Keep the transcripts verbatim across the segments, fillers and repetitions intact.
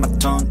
my tongue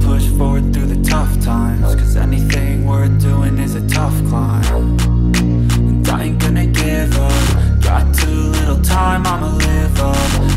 push forward through the tough times, cause anything worth doing is a tough climb. I ain't gonna give up. Got too little time, I'ma live up.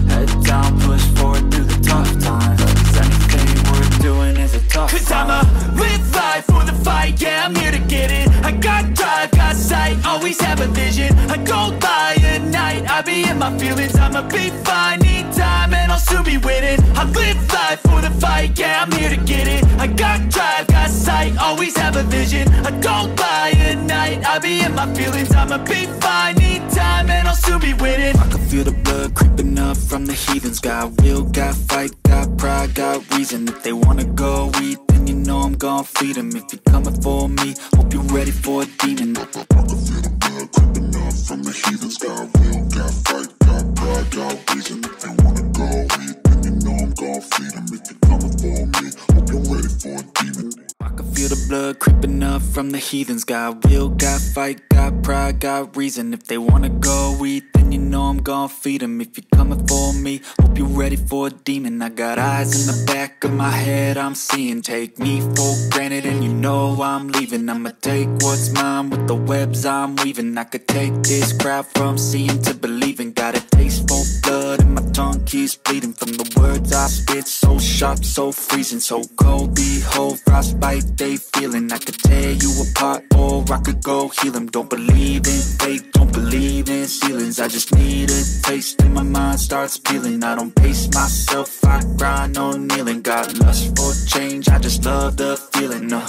Head down, push forward through the tough times, cause anything worth doing is a tough cause time. Cause I'ma live life for the fight, yeah, I'm here to get it. I got drive, got sight, always have a vision. I don't lie at night, I be in my feelings. I'ma be fine, need time, and I'll soon be winning. I live life for the fight, yeah, I'm here to get it. I got drive, got sight, always have a vision. I don't lie at night, I be in my feelings. I'ma be fine, need time, and I'll soon be winning. I can feel the blood creeping up from the heathens. Got will, got fight, got pride, got reason. If they wanna go eat, then you know I'm gonna feed them. If you're coming for me, hope you're ready for a demon. I can feel the blood creeping up from the heathens. Got will, got fight, got pride, got reason. If they wanna go eat, then you know I'm gonna feed them. If you're coming for me, hope you're ready for a demon. I can feel the blood creeping up from the heathens. Got will, got fight, got pride, got reason. If they wanna go eat, then you know I'm gonna feed them. If you're coming for me, hope you're ready for a demon. I got eyes in the back of my head, I'm seeing. Take me for granted and you know I'm leaving. I'ma take what's mine with the webs I'm weaving. I could take this crowd from seeing to believing. Got a taste for blood and my tongue keeps bleeding from the words I spit, so sharp, so freezing, so cold, behold. Frostbite they feeling. I could tear you apart or I could go heal them. Don't believe in fate, don't believe in ceilings. I just need a taste and my mind starts peeling. I don't pace myself, I grind on kneeling. Got lust for change, I just love the feeling. uh.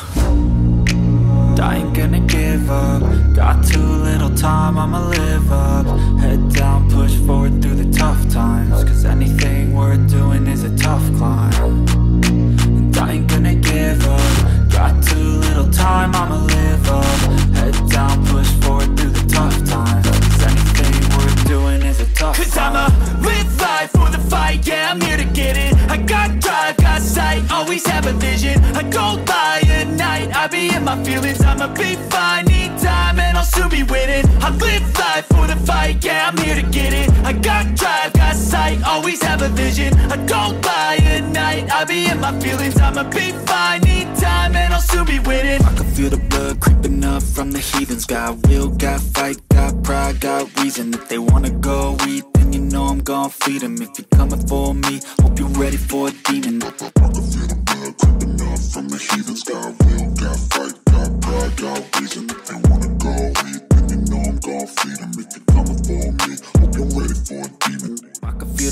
I ain't gonna give up. Got too little time, I'ma live up. Head down, push forward through the tough times, cause anything worth doing is a tough climb. And I ain't gonna give up. Got too little time, I'ma live up. Head down, push forward through the tough times, cause anything worth doing is a tough cause time. Cause I'ma live life for the fight, yeah, I'm here to get it. I got drive, got sight, always have a vision. I don't lie at night, I be in my feelings. I'ma be fine, need time, and I'll soon be winning. I live life for the fight, yeah, I'm here to get it. I got drive, got sight, always have a vision. I don't lie at night, I be in my feelings. I'ma be fine, need time, and I'll soon be winning. I can feel the blood creeping up from the heathens. Got will, got fight, got pride, got reason. If they wanna go eat, then you know I'm gonna feed them. If you're coming for me, hope you're ready for a demon. I can feel the blood creeping up from the heathens. Got will, got fight, got pride, got reason. If they wanna go eat, then you know I'm gonna feed them. If you're coming for me, hope you're ready for a demon. I can feel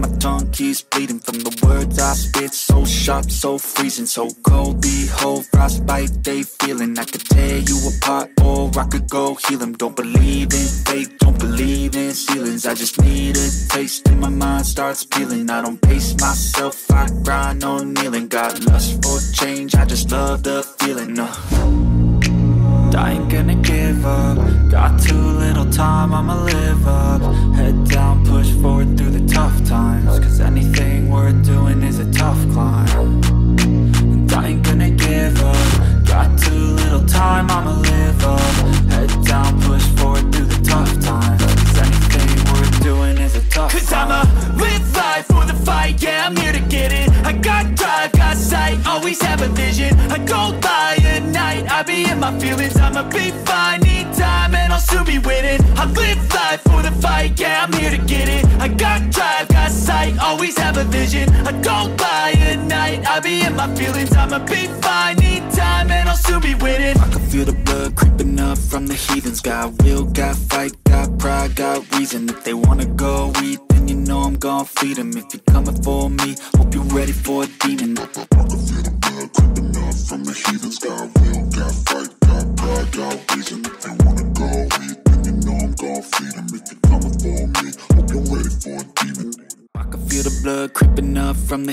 my tongue keeps bleeding from the words I spit, so sharp, so freezing. So cold, behold, frostbite they feeling. I could tear you apart or I could go heal them. Don't believe in fate, don't believe in ceilings. I just need a taste and my mind starts peeling. I don't pace myself, I grind on kneeling. Got lust for change, I just love the feeling. uh. I ain't gonna give up. Got too little time, I'ma live up. Head down, push forward through the tough times. Cause anything worth doing is a tough climb. And I ain't gonna give up. Got too little time, I'ma live up. Head down, push forward through the tough times. Cause anything worth doing is a tough time. Cause I'ma live life for the fight, yeah, I'm here to get it. I got drive, got sight, always have a vision. I go by at night, I be in my feelings. I'ma be fine, need time, and I'll soon be winning. I live life for the fight, yeah, I'm here to get it. I got drive, got sight, always have a vision. I go by at night, I be in my feelings. I'ma be fine, need time, and I'll soon be winning. I can feel the blood creeping up from the heathens. Got will, got fight, got pride, got reason. If they wanna go eat, then you know I'm gon' feed them. If you're coming for me, hope you're ready for a demon. I can feel the blood creeping up from the heathens. Got will, got fight, got pride, got reason. If they wanna go eat, then you know I'm gon' feed them. If you're coming for me, hope you're ready for a demon. I can feel the blood creeping up from the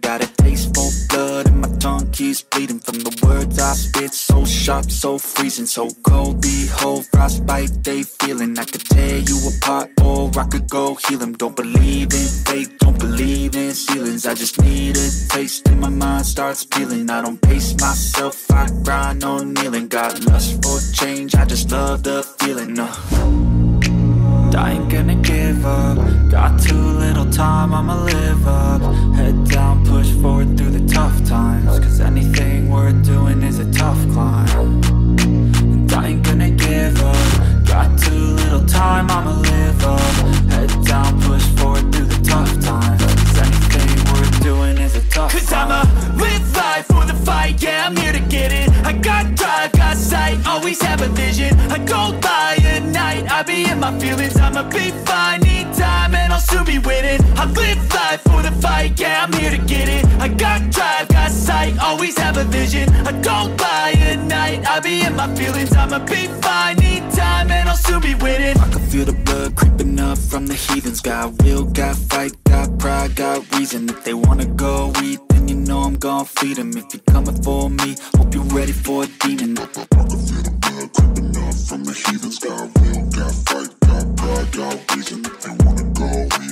Got a taste for blood and my tongue keeps bleeding from the words I spit, so sharp, so freezing. So cold, behold, frostbite they feeling. I could tear you apart or I could go heal them. Don't believe in fate, don't believe in ceilings. I just need a taste and my mind starts peeling. I don't pace myself, I grind on kneeling. Got lust for change, I just love the feeling. uh. I ain't gonna give up. Got too little time, I'ma live up. Head down, push forward through the tough times. Cause anything worth doing is a tough climb. And I ain't gonna give up. Got too little time, I'ma live up. Head down, push forward through the tough times. Cause anything worth doing is a tough cause time. Cause I'ma live life for the fight, yeah, I'm here to get it. I got drive, got sight, always have a vision. I go by at night, I be in my feelings. I'ma be fine, need time, and I'll soon be winning. I live life for the fight, yeah, I'm here to get it. I got drive, got sight, always have a vision. I go by at night, I be in my feelings. I'ma be fine, need time, and I'll soon be winning. I can feel the blood creeping up from the heathens. Got will, got fight, got pride, got reason. If they wanna go eat, then you know I'm gon' feed them. If you're coming for me, hope you're ready for a demon. I can feel the blood creeping up from the heathens. Got will, got fight, got pride, got reason. If they wanna go eat,